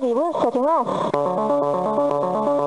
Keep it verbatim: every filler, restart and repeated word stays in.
Alrighty, we're setting off.